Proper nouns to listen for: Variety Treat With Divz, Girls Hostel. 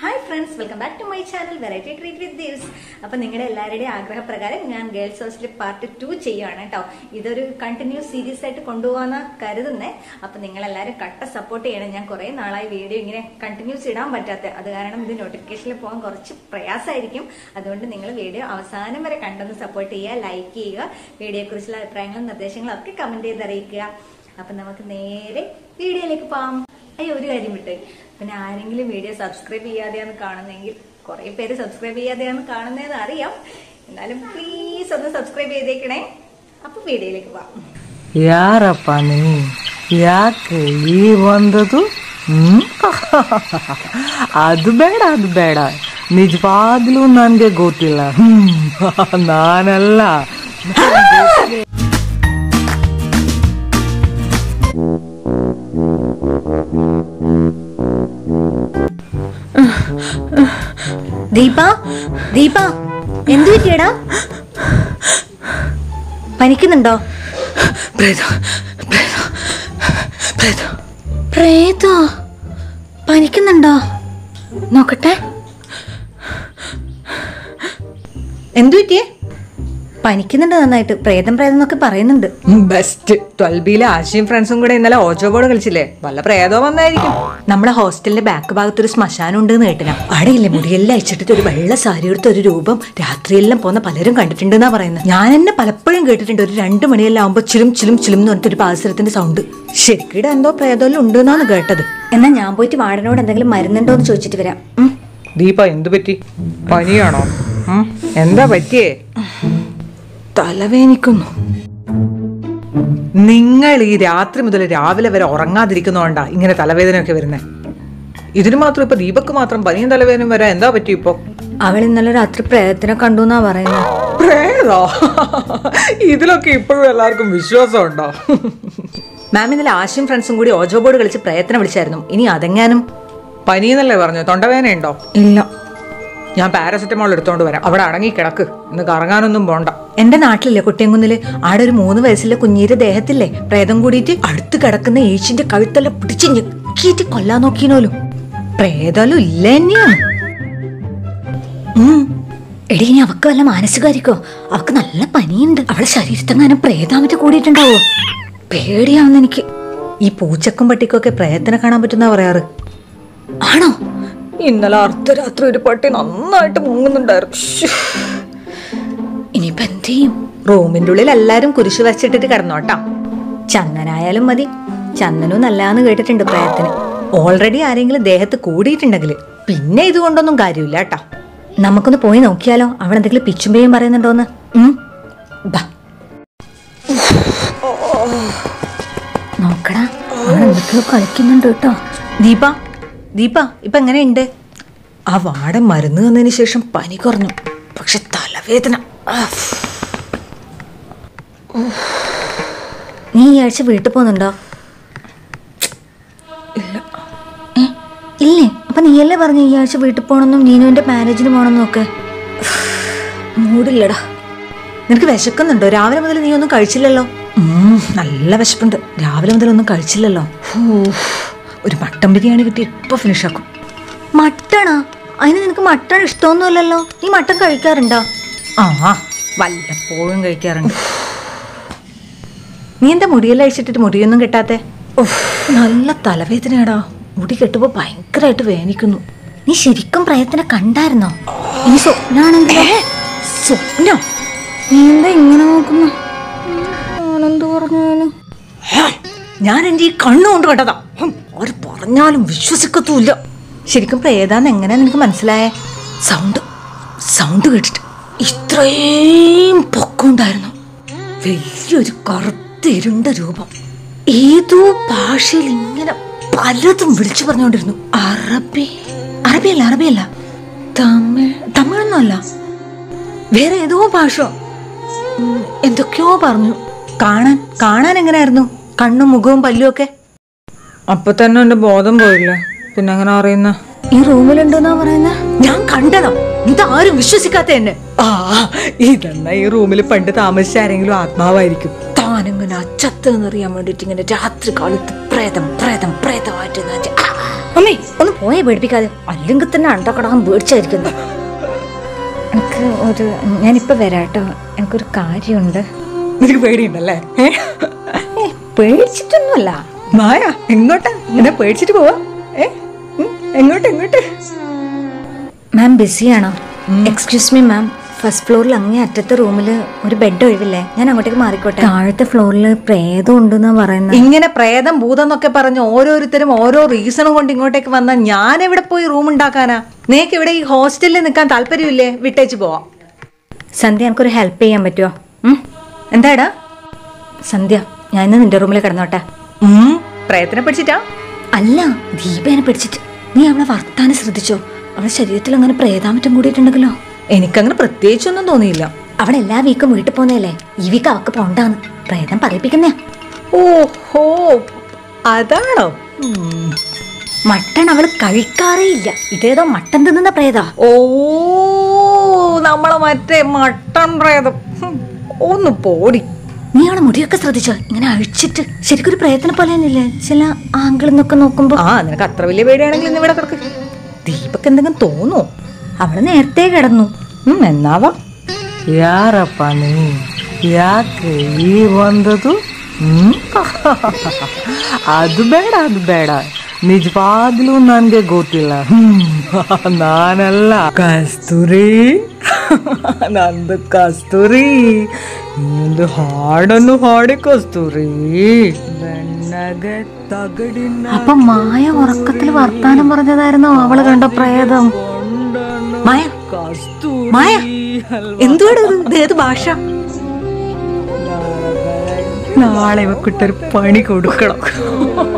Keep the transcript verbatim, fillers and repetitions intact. Hi friends, welcome back to my channel Variety Treat With Divz. അപ്പോൾ നിങ്ങളുടെ എല്ലാവരുടെയും ആഗ്രഹപ്രകാരം ഞാൻ ഗേൾസ് ഹോസ്റ്റൽ പാർട്ട് ടു ചെയ്യുകയാണ് ട്ടോ. ഇതൊരു കണ്ടിന്യൂസ് സീരീസ് ആയിട്ട് കൊണ്ടുപോകാനാ കരുതുന്നേ. അപ്പോൾ നിങ്ങൾ എല്ലാവരും കട്ട സപ്പോർട്ട് ചെയ്യണം. ഞാൻ കുറേ നാളായി വീഡിയോ ഇങ്ങനെ കണ്ടിന്യൂസ് ഇടാൻ പറ്റാത്ത അത് കാരണം ഇത് നോട്ടിഫിക്കേഷനിൽ പോകാൻ കുറച്ച് പ്രയാസമായിരിക്കും. അതുകൊണ്ട് നിങ്ങൾ വീഡിയോ അവസാനം വരെ കണ്ടൊന്ന് സപ്പോർട്ട് ചെയ്യുക, ലൈക്ക് ചെയ്യുക, വീഡിയോയെക്കുറിച്ചുള്ള അഭിപ്രായങ്ങളും നിർദ്ദേശങ്ങളും ഒക്കെ കമന്റ് ചെയ്ത് അറിയിക്കുക. അപ്പോൾ നമുക്ക് നേരെ വീഡിയോയിലേക്ക് പോകാം. അയ്യോ ഒരു കാര്യം വിട്ടേ, പിന്നെ ആരെങ്കിലും വീഡിയോ സബ്സ്ക്രൈബ് ചെയ്യാതെയാണ് കാണുന്നതെങ്കിൽ, കുറെ പേര് സബ്സ്ക്രൈബ് ചെയ്യാതെയാണ് കാണുന്നതെന്ന് അറിയാം, എന്നാലും പ്ലീസ് ഒന്ന് സബ്സ്ക്രൈബ് ചെയ്തേക്കണേ. അപ്പൊ വീഡിയോയിലേക്ക് പോവാം. യാറപ്പാ നീ യാക്ക് ഈ വന്നത് ಅದು ಬೇಡ ಅದು ಬೇಡ, ನಿಜವಾಗ್ಲೂ ನನಗೆ ಗೊತ್ತಿಲ್ಲ, ನಾನಲ್ಲ. ദീപ ദീപ എന്തു പറ്റിയടാ? പനിക്കുന്നുണ്ടോ? പ്രേതോ പനിക്കുന്നുണ്ടോ? നോക്കട്ടെ. എന്തു പറ്റിയേ? പനിക്കുന്നുണ്ട് നന്നായിട്ട്, പ്രേതം പ്രേതം എന്നൊക്കെ പറയുന്നുണ്ട്. ബെസ്റ്റ്. ട്വൽബിയിലെ ആശയും ഫ്രണ്ട്സും കൂടെ ഇന്നലെ ഓജോ ബോർഡ് കളിച്ചില്ലേ, വല്ല പ്രേതോ വന്നായിരിക്കും. നമ്മളെ ഹോസ്റ്റലിന്റെ ബാക്ക് ഭാഗത്തൊരു ശ്മശാനം ഉണ്ടെന്ന് കേട്ടില്ല, അവിടെയില്ലേ മുടിയെല്ലാം അയച്ചിട്ട് ഒരു വെള്ള സാരി എടുത്ത് ഒരു രൂപം രാത്രിയെല്ലാം പോകുന്ന പലരും കണ്ടിട്ടുണ്ടെന്നാ പറയുന്നത്. ഞാൻ എന്നെ പലപ്പോഴും കേട്ടിട്ടുണ്ട്, ഒരു രണ്ടു മണിയെല്ലാം ആകുമ്പോ ചിലും ചിലും ചിലും എന്ന് പറഞ്ഞിട്ട് ഒരു പാസരത്തിന്റെ സൗണ്ട്. ശരിക്കും എന്തോ പ്രേതോലും ഉണ്ടെന്നാണ് കേട്ടത്. എന്നാ ഞാൻ പോയിട്ട് വാടനോട് എന്തെങ്കിലും മരുന്നുണ്ടോ എന്ന് ചോദിച്ചിട്ട് വരാം. ദീപ എന്ത് പറ്റി? പനിയാണോ? എന്താ പറ്റിയേ? തലവേനിക്കുന്നു. നിങ്ങൾ ഈ രാത്രി മുതൽ രാവിലെ വരെ ഉറങ്ങാതിരിക്കുന്നോണ്ടാ ഇങ്ങനെ തലവേദനയൊക്കെ വരുന്നേ. ഇതിന് മാത്രം ഇപ്പൊ ദീപക്ക് മാത്രം പനിയും തലവേദനയും വരാ? എന്താ പറ്റി ഇപ്പൊ? അവൾ ഇന്നലെ രാത്രി പ്രേതത്തിനെ കണ്ടു എന്നാ പറയുന്നത്. പ്രേതോ? ഇതിലൊക്കെ ഇപ്പോഴും എല്ലാവർക്കും വിശ്വാസം ഉണ്ടോ? മാം ഇന്നലെ ആശയും ഫ്രണ്ട്സും കൂടി ഓജോ ബോർഡ് കളിച്ച് പ്രേതത്തിനെ വിളിച്ചായിരുന്നു. ഇനി അതെങ്ങാനും പനിയെന്നല്ലേ പറഞ്ഞു? തൊണ്ടവേദനയുണ്ടോ? ഇല്ല. ഞാൻ പാരസെറ്റമോൾ എടുത്തോണ്ട് വരാം, അവിടെ അടങ്ങി കിടക്ക്, ഇന്ന് കറങ്ങാനൊന്നും പോണ്ട. എന്റെ നാട്ടിലില്ലേ കുട്ടിയങ്കുന്നില്, ആടെ ഒരു മൂന്ന് വയസ്സിലെ കുഞ്ഞീര് ദേഹത്തില്ലേ പ്രേതം കൂടിയിട്ട് അടുത്ത് കിടക്കുന്ന ഏച്ചിന്റെ കഴുത്തെല്ലാം പിടിച്ച് ഞെക്കിയിട്ട് കൊല്ലാൻ നോക്കിനോലും. പ്രേതോലും ഇല്ല തന്നെയാണ്. എടീ ഇനി അവക്ക് വല്ല മാനസികമായിരിക്കോ? അവക്ക് നല്ല പനിയുണ്ട്, അവളുടെ ശരീരത്തെങ്ങാനും പ്രേതാമറ്റ് കൂടിയിട്ടുണ്ടാവോ? പേടിയാവുന്ന എനിക്ക്. ഈ പൂച്ചക്കും പട്ടിക്കൊക്കെ പ്രേതത്തിനെ കാണാൻ പറ്റുന്ന പറയാറ് ആണോ? ഇന്നലെ അർദ്ധരാത്രി ഒരു പട്ടി നന്നായിട്ട് മുങ്ങുന്നുണ്ടായിരുന്നു. ഇനിയിപ്പോ എന്ത് ചെയ്യും? റൂമിന്റെ ഉള്ളിൽ എല്ലാരും കുരിശു വച്ചിട്ടിട്ട് കിടന്നോട്ടാ. ചന്ദനായാലും മതി, ചന്ദനും നല്ലാന്ന് കേട്ടിട്ടുണ്ട് പ്രേതത്തിന്. ഓൾറെഡി ആരെങ്കിലും ദേഹത്ത് കൂടിയിട്ടുണ്ടെങ്കിൽ പിന്നെ ഇതുകൊണ്ടൊന്നും കാര്യമില്ല കേട്ടാ. നമുക്കൊന്ന് പോയി നോക്കിയാലോ, അവിടെ എന്തെങ്കിലും പിച്ചുമ്പേയും പറയുന്നുണ്ടോന്ന്. നോക്കടാ, എന്തൊക്കെയോ കളിക്കുന്നുണ്ട് കേട്ടോ. ദീപ ദീപ ഇപ്പൊ എങ്ങനെയുണ്ട്? ആ വാടൻ മരുന്ന് തന്നതിന് ശേഷം പനി കുറഞ്ഞു, പക്ഷെ തലവേദന. നീ ഈ ആഴ്ച വീട്ടിൽ പോകുന്നുണ്ടോ? ഇല്ല. ഇല്ലേ? അപ്പൊ നീയല്ലേ പറഞ്ഞു ഈ ആഴ്ച വീട്ടിൽ പോകണമെന്നും നീനുവിന്റെ മാരേജിന് പോകണമെന്നും ഒക്കെ. മൂടില്ലടാ. നിനക്ക് വിശക്കുന്നുണ്ടോ? രാവിലെ മുതൽ നീ ഒന്നും കഴിച്ചില്ലല്ലോ. നല്ല വിശപ്പുണ്ട്, രാവിലെ മുതൽ ഒന്നും കഴിച്ചില്ലല്ലോ. ഒരു മട്ടൻ ബിരിയാണി കിട്ടി ഇപ്പൊ ഫിനിഷാക്കും. മട്ടണാ? അതിന് നിനക്ക് മട്ടൺ ഇഷ്ടമൊന്നുമല്ലല്ലോ. നീ മട്ടൺ കഴിക്കാറുണ്ടോ? ആ വല്ലപ്പോഴും കഴിക്കാറുണ്ട്. നീ എന്താ മുടിയെല്ലാം അഴിച്ചിട്ടിട്ട് മുടിയൊന്നും കെട്ടാത്തെ? നല്ല തലവേദനയാടാ, മുടി കെട്ടുമ്പോ ഭയങ്കരമായിട്ട് വേദനിക്കുന്നു. നീ ശരിക്കും പ്രേതത്തിനെ കണ്ടായിരുന്നോ? ഇനി സ്വപ്നാണെങ്കിലോ? സ്വപ്നോ? നീ എന്താ ഇങ്ങനെ നോക്കുന്നു? ഞാനെന്ത് പറഞ്ഞാലും ഞാൻ എന്റെ ഈ കണ്ണുകൊണ്ട് കണ്ടതാ, അവർ പറഞ്ഞാലും വിശ്വസിക്കത്തൂല്ല. ശരിക്കും പ്രേതാന്ന് എങ്ങനെയാ നിനക്ക് മനസ്സിലായേ? സൗണ്ട് സൗണ്ട് കേട്ടിട്ട്. ഇത്രയും പൊക്കമുണ്ടായിരുന്നു, വലിയൊരു കറുത്ത ഇരുണ്ട രൂപം, ഏതോ ഭാഷയിൽ ഇങ്ങനെ പലതും വിളിച്ചു പറഞ്ഞുകൊണ്ടിരുന്നു. അറബി അറബിയല്ല അറബിയല്ല തമിഴ് തമിഴൊന്നും അല്ല, വേറെ ഏതോ ഭാഷ എന്തൊക്കെയോ പറഞ്ഞു. കാണാൻ കാണാൻ എങ്ങനെയായിരുന്നു? കണ്ണും മുഖവും പല്ലും ഒക്കെ? അപ്പൊ തന്നെ എന്റെ ബോധം പോയില്ല, പിന്നെ അങ്ങനെ അറിയുന്ന ഈ റൂമിലുണ്ടെന്നാ പറയുന്ന ഞാൻ കണ്ടതാ. ഇതാരും വിശ്വസിക്കാത്ത എന്നെ. ആ ഇതെന്നാ ഈ റൂമിൽ പണ്ട് താമസിച്ച ആരെങ്കിലും ആത്മാവായിരിക്കും. താനെങ്ങനെ അച്ചത്തെന്നറിയാൻ വേണ്ടിട്ട് ഇങ്ങനെ രാത്രി കാലത്ത് പ്രേതം പ്രേതം പ്രേതമായിട്ട് Mummy, one boy bird because I linked the Nantakadam bird chicken. Nanipa Verata and could card yonder. You wait in the land, eh? Birds to Nola. Maya, Engota, and a bird to go, eh? Engota, Engota. Ma'am, busy, Anna. Excuse me, ma'am. First floor langi at the room or bed do evil. Then I got a maricota. Tart the floor pray the unduna varana. Ingin a prayer than Buddha Nokaparano or Ritherum or reason of wanting to take one than Yan ever put room in Dakana. Nake every hostel in the Cantalperule, Vitechbo. Sandhya could help pay a meteor. Hm? And that, ah? Sandhya, Yan in the room like anota. Hm? Prayer than a petita? Allah, the benefit. Niamla Vartanis Ridicho. I was a little and a prayer than to put it in the glow. എനിക്കങ്ങനെ പ്രത്യേകിച്ചൊന്നും തോന്നിയില്ല. അവൾ എല്ലാ വീക്കും വീട്ടിൽ പോന്നല്ലേ. ഈ week അവൾക്ക് പോണ്ടാണ്. പ്രേതം പറയിപ്പിക്കുന്നേ. ഓഹോ അതാണോ? മട്ടൻ അവൾ കഴിക്കാറേ ഇല്ല. ഇതേതോ മട്ടൻ തിന്നുന്ന പ്രേതാ. ഓ നമ്മളെ മറ്റേ മട്ടൻ പ്രേതം. ഒന്ന് പോടി. നീ അവളെ മുടിയൊക്കെ ശ്രദ്ധിച്ചോ? ഇങ്ങനെ അഴിച്ചിട്ട് ശരിക്കും ഒരു പ്രേതത്തിനെ പോലെ തന്നെയല്ലേ ചില ആംഗിളിൽ നിന്നൊക്കെ നോക്കുമ്പോൾ. ആ നിനക്ക് അത്ര വലിയ പേടിയാണെങ്കിൽ ഇന്ന് ഇവിടെ കിടക്ക്. ദീപക്ക് എന്തെങ്കിലും തോന്നുമോ? അവൾ നേരത്തെ കിടന്നു. ഉം എന്നാവാ യാരപ്പാ നീ യാക്ക് ഈ വന്നത് അത് ಬೇಡ അത് ಬೇಡ ನಿಜವಾಗ್ಲೂ ನನಗೆ ಗೊತ್ತಿಲ್ಲ. ನಾನಲ್ಲ ಕಸ್ತೂರಿ, ನಂದು ಕಸ್ತೂರಿ, ನಿಂದು ಹಾಡನ್ನು ಹಾಡಿ ಕಸ್ತೂರಿ. അപ്പൊ മായ ഉറക്കത്തിൽ വർത്താനം പറഞ്ഞതായിരുന്നു അവള് കണ്ട പ്രേതം. മായ മായ എന്തുവാണ് ഇത്? ഏത് ഭാഷ? നാളെ ഇവക്കുട്ടൊരു പണി കൊടുക്കണം.